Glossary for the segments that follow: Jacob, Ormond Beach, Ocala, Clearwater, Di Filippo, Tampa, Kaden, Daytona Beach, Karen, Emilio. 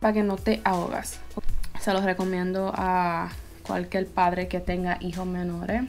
para que no te ahogas. Se los recomiendo a cualquier padre que tenga hijos menores.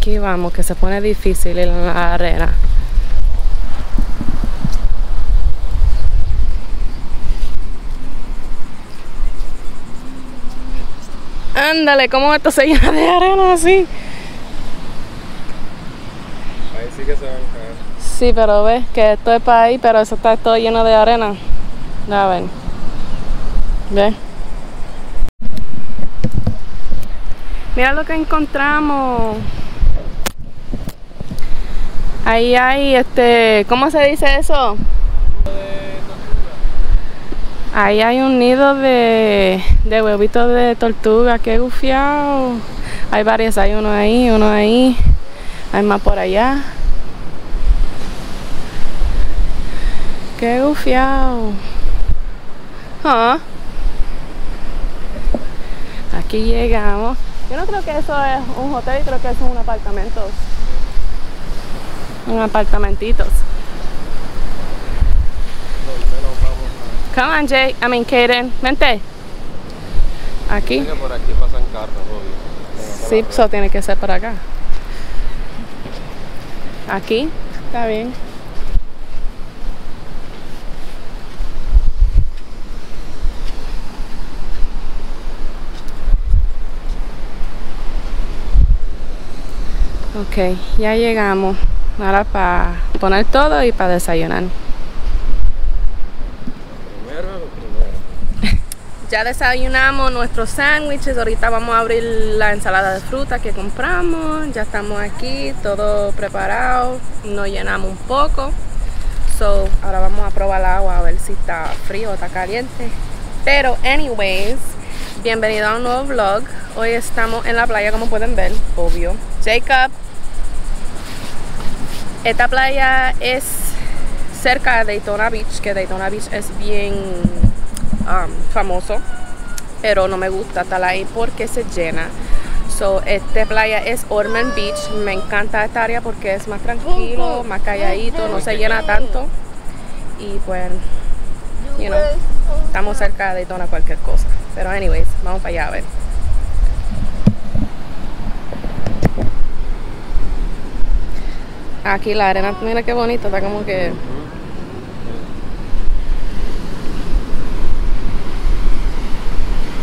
Aquí vamos, que se pone difícil en la arena. Ándale, ¿cómo esto se llena de arena así? Ahí sí que se va a caer. Sí, pero ves que esto es para ahí, pero eso está todo lleno de arena. Ya ven. ¿Ves? Mira lo que encontramos. Ahí hay ¿cómo se dice eso? Ahí hay un nido de huevitos de tortuga, qué gufiado. Hay varios, hay uno ahí, hay más por allá. Qué gufiado. ¿Ah? Aquí llegamos. Yo no creo que eso es un hotel, creo que eso es un apartamento. Un apartamentitos. Come on, Jay. I mean, Kaden. Vente. Aquí. Por aquí pasan carros, obvio. Sí, eso tiene que ser por acá. Aquí. Está bien. Ok, ya llegamos. Ahora para poner todo y para desayunar. Primero. Ya desayunamos nuestros sándwiches. Ahorita vamos a abrir la ensalada de fruta que compramos. Ya estamos aquí, todo preparado. Nos llenamos un poco. So, ahora vamos a probar el agua a ver si está frío o está caliente. Pero, anyways, bienvenido a un nuevo vlog. Hoy estamos en la playa, como pueden ver, obvio. Jacob. Esta playa es cerca de Daytona Beach, que Daytona Beach es bien famoso, pero no me gusta estar ahí porque se llena. So, esta playa es Ormond Beach, me encanta esta área porque es más tranquilo, más calladito, no se llena tanto. Y pues, you know, estamos cerca de Daytona cualquier cosa. Pero anyways, vamos para allá a ver. Aquí la arena, mira qué bonito, está como que...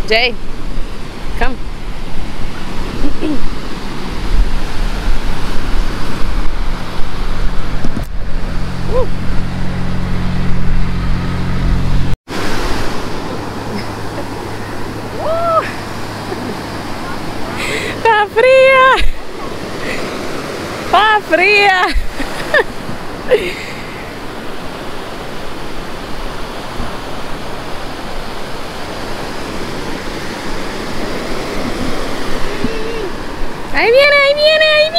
Jay, come. ¡Está fría! ¡Está fría! Ahí viene, ahí viene, ahí viene.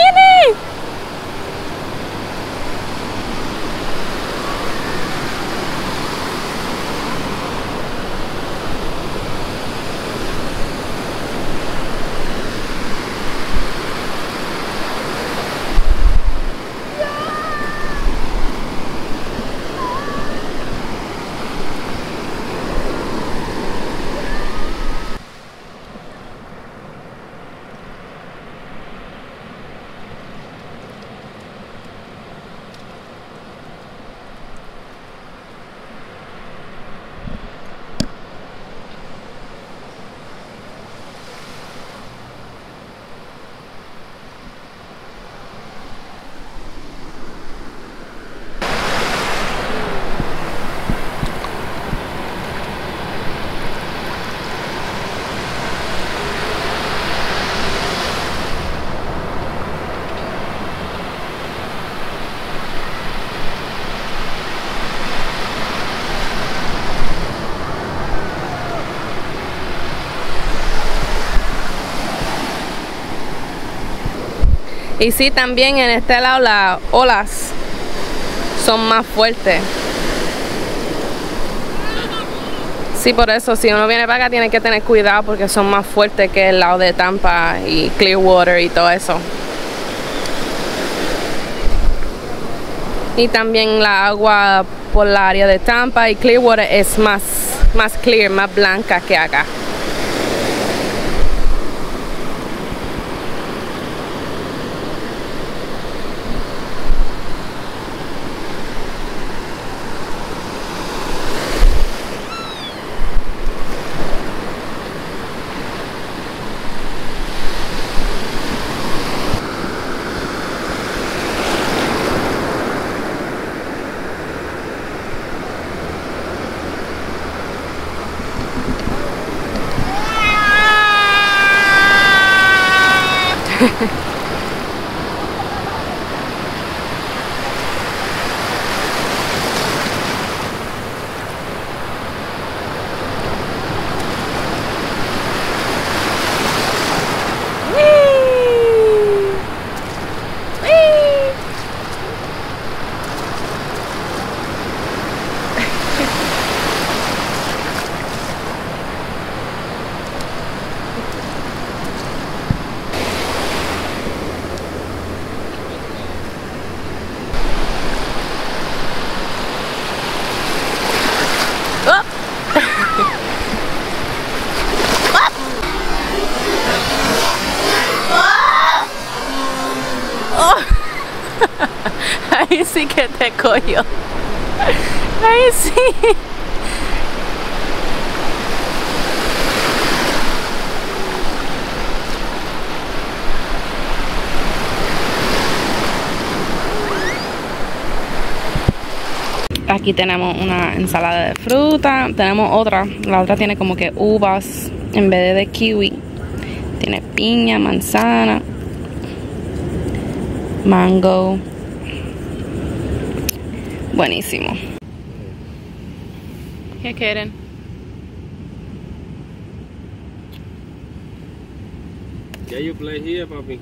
Y sí, también en este lado las olas son más fuertes. Sí, por eso si uno viene para acá tiene que tener cuidado porque son más fuertes que el lado de Tampa y Clearwater y todo eso. Y también la agua por la área de Tampa y Clearwater es más clear, más blanca que acá. Ahí sí que te cogió. Ahí sí. Aquí tenemos una ensalada de fruta. Tenemos otra. La otra tiene como que uvas en vez de kiwi. Tiene piña, manzana, mango. Buenísimo. Hey, Kaden. Yeah, you play here, papi.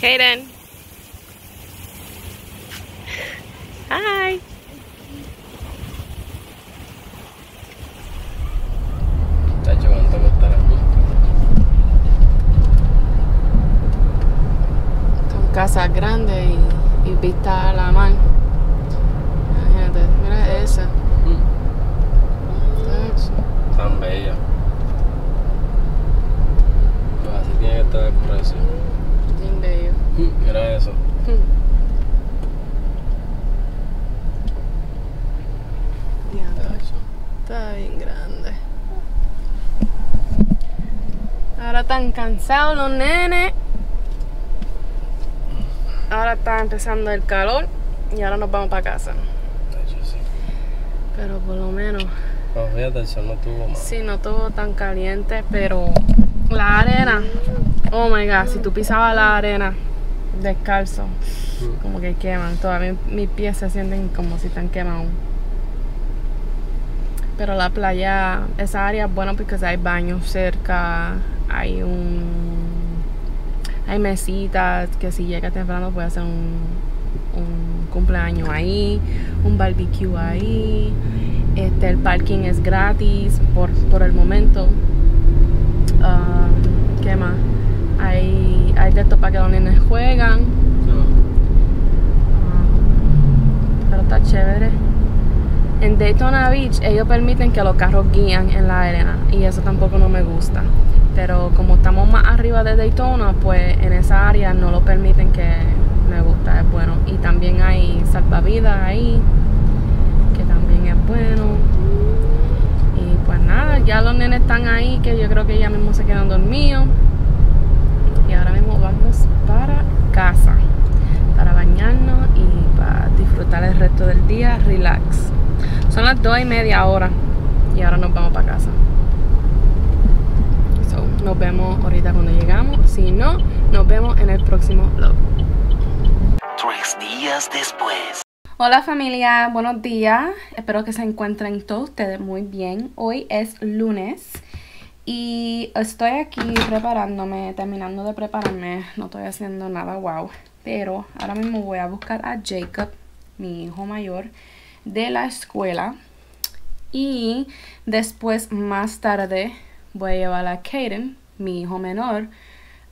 Kaden. Hi. Son casas grandes y vista a la mar. Imagínate, mira esa. Tan bella. Pues así tiene que estar el precio. Bello. Mira eso. Está bien grande. Ahora están cansados los nenes. Ahora está empezando el calor y ahora nos vamos para casa. Pero por lo menos... No, fíjate, el sol no tuvo más. Sí, no estuvo tan caliente, pero la arena, oh my god, si tú pisabas la arena descalzo, como que queman, todavía mis pies se sienten como si están quemados. Pero la playa, esa área es buena porque hay baños cerca, hay mesitas que si llega temprano puede hacer un cumpleaños ahí, un barbecue ahí. El parking es gratis por el momento. ¿Qué más? Hay de estos para que los nenes juegan. Pero está chévere. En Daytona Beach ellos permiten que los carros guían en la arena y eso tampoco no me gusta. Pero como estamos más arriba de Daytona, pues en esa área no lo permiten, que me gusta, es bueno. Y también hay salvavidas ahí, que también es bueno. Y pues nada, ya los nenes están ahí, que yo creo que ya mismo se quedan dormidos. Y ahora mismo vamos para casa, para bañarnos y para disfrutar el resto del día, relax. Son las 2:30 ahora y ahora nos vamos para casa. So, nos vemos ahorita cuando llegamos. Si no, nos vemos en el próximo vlog. 3 días después. Hola familia, buenos días. Espero que se encuentren todos ustedes muy bien. Hoy es lunes y estoy aquí preparándome, terminando de prepararme. No estoy haciendo nada wow, pero ahora mismo voy a buscar a Jacob, mi hijo mayor, de la escuela, y después más tarde voy a llevar a Kaden, mi hijo menor,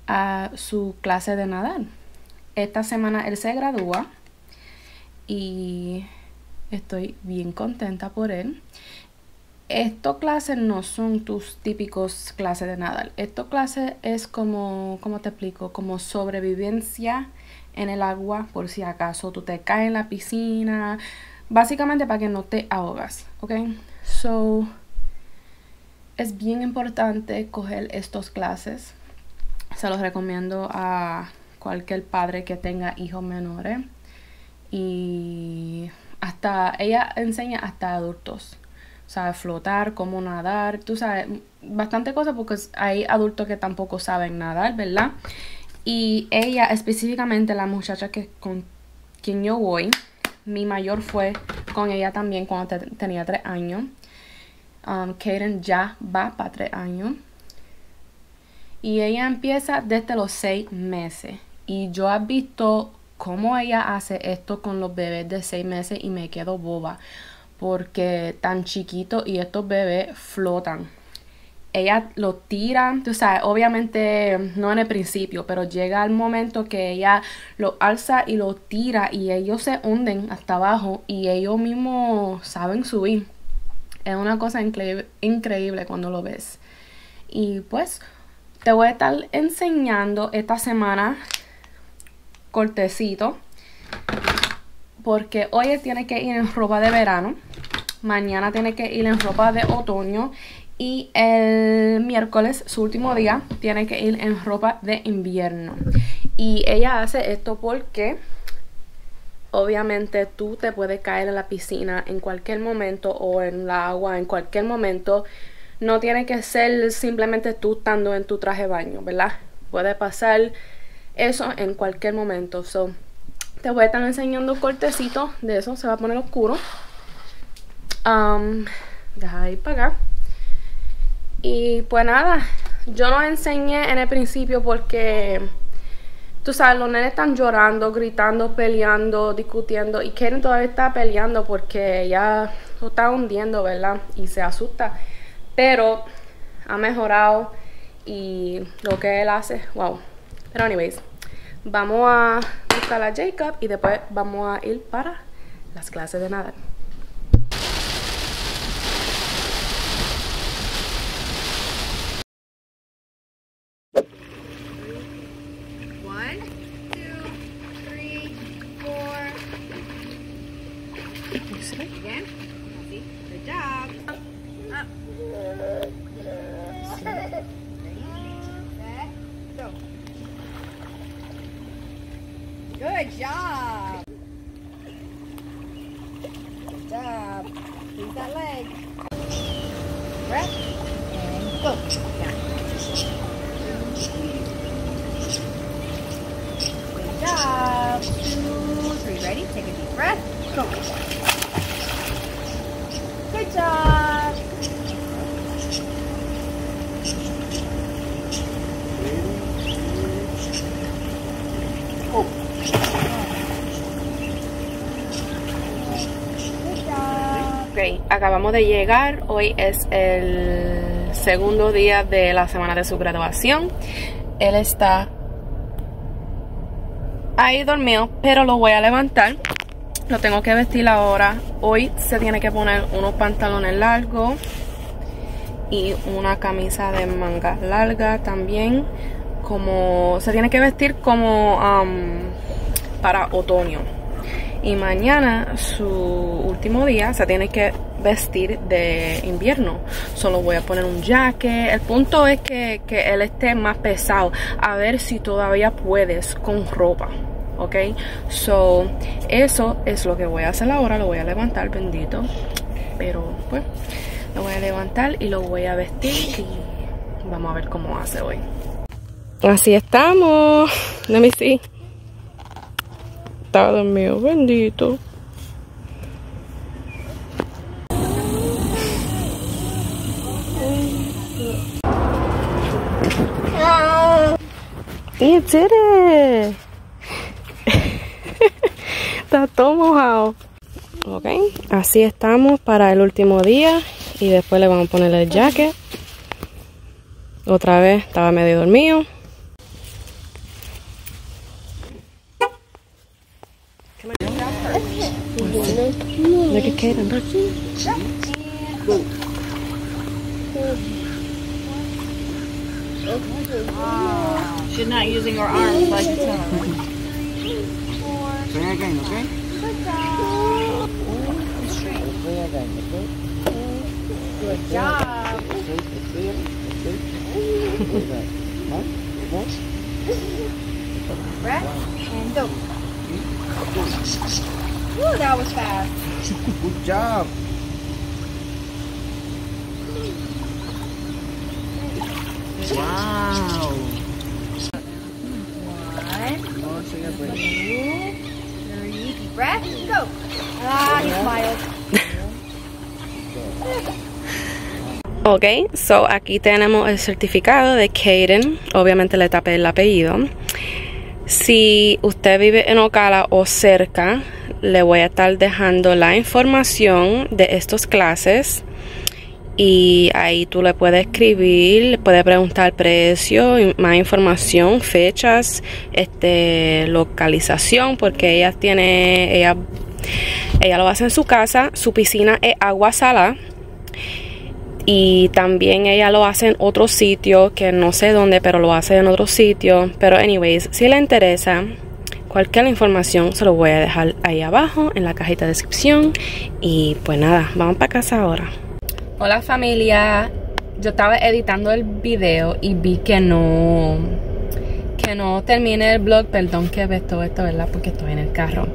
a su clase de nadar. Esta semana él se gradúa y estoy bien contenta por él. Estas clases no son tus típicos clases de nadar. Estas clases es como, ¿cómo te explico? Como sobrevivencia en el agua, por si acaso tú te caes en la piscina. Básicamente para que no te ahogas, ¿ok? So, es bien importante coger estas clases. Se los recomiendo a cualquier padre que tenga hijos menores. Y hasta, ella enseña hasta adultos. O sea, flotar, cómo nadar, tú sabes, bastante cosas porque hay adultos que tampoco saben nadar, ¿verdad? Y ella, específicamente la muchacha que con quien yo voy... Mi mayor fue con ella también cuando tenía 3 años. Kaden ya va para 3 años. Y ella empieza desde los 6 meses. Y yo he visto cómo ella hace esto con los bebés de 6 meses y me quedo boba. Porque tan chiquitos y estos bebés flotan. Ella lo tira, tú sabes, obviamente no en el principio, pero llega el momento que ella lo alza y lo tira y ellos se hunden hasta abajo y ellos mismos saben subir. Es una cosa increíble cuando lo ves. Y pues te voy a estar enseñando esta semana cortecito, porque hoy tiene que ir en ropa de verano, mañana tiene que ir en ropa de otoño. Y el miércoles, su último día, tiene que ir en ropa de invierno. Y ella hace esto porque obviamente tú te puedes caer en la piscina en cualquier momento o en la agua en cualquier momento. No tiene que ser simplemente tú estando en tu traje de baño, ¿verdad? Puede pasar eso en cualquier momento. So, te voy a estar enseñando un cortecito de eso. Se va a poner oscuro. Deja ir para acá. Y pues nada, yo no enseñé en el principio porque, tú sabes, los nenes están llorando, gritando, peleando, discutiendo. Y Karen todavía está peleando porque ella lo está hundiendo, ¿verdad? Y se asusta. Pero ha mejorado y lo que él hace, wow. Pero anyways, vamos a buscar a Jacob y después vamos a ir para las clases de nadar. Up, up. Good job. Good job. Use that leg. Breath and go. Good job. 2, 3. Ready? Take a deep breath. Go. Good job. Ok, acabamos de llegar. Hoy es el segundo día de la semana de su graduación. Él está ahí dormido, pero lo voy a levantar. Lo tengo que vestir ahora. Hoy se tiene que poner unos pantalones largos y una camisa de manga larga también. Como se tiene que vestir como para otoño. Y mañana, su último día, se tiene que vestir de invierno. Solo voy a poner un jacket. El punto es que él esté más pesado. A ver si todavía puedes con ropa. ¿Ok? So, eso es lo que voy a hacer ahora. Lo voy a levantar, bendito. Pero, pues, lo voy a levantar y lo voy a vestir. Y vamos a ver cómo hace hoy. Así estamos. Let me see. Estaba dormido, bendito. You did it. Está todo mojado. Ok, así estamos para el último día. Y después le vamos a poner el jacket. Otra vez estaba medio dormido. Look at Kaden. Oh, she's not using her arms like the time. Play again, okay? Good job. Play again, okay? Good job. Breath and go. Ooh, that was fast. Good job. Wow. 1, 2, 3, deep breath, go. Ah, he smiled. Ok, so aquí tenemos el certificado de Kaden. Obviamente le tapé el apellido. Si usted vive en Ocala o cerca, le voy a estar dejando la información de estas clases. Y ahí tú le puedes escribir, le puedes preguntar precio, más información, fechas, localización, porque ella lo hace en su casa. Su piscina es agua salada. Y también ella lo hace en otro sitio, que no sé dónde, pero lo hace en otro sitio. Pero anyways, si le interesa cualquier información, se lo voy a dejar ahí abajo en la cajita de descripción. Y pues nada, vamos para casa ahora. Hola familia, yo estaba editando el video y vi que no terminé el vlog. Perdón que ves todo esto, ¿verdad? Porque estoy en el carro.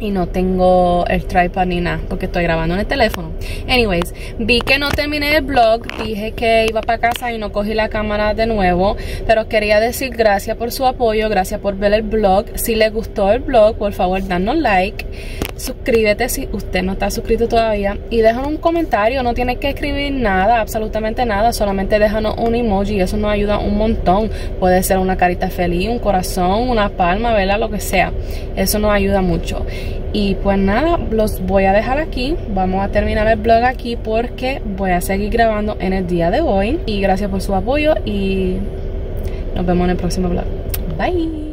Y no tengo el tripod ni nada, porque estoy grabando en el teléfono. Anyways, vi que no terminé el vlog. Dije que iba para casa y no cogí la cámara de nuevo. Pero quería decir gracias por su apoyo. Gracias por ver el vlog. Si les gustó el vlog, por favor, danos like. Suscríbete si usted no está suscrito todavía. Y déjanos un comentario. No tienes que escribir nada, absolutamente nada. Solamente déjanos un emoji. Eso nos ayuda un montón. Puede ser una carita feliz, un corazón, una palma, ¿verdad? Lo que sea. Eso nos ayuda mucho. Y pues nada, los voy a dejar aquí. Vamos a terminar el vlog aquí porque voy a seguir grabando en el día de hoy. Y gracias por su apoyo y nos vemos en el próximo vlog. Bye.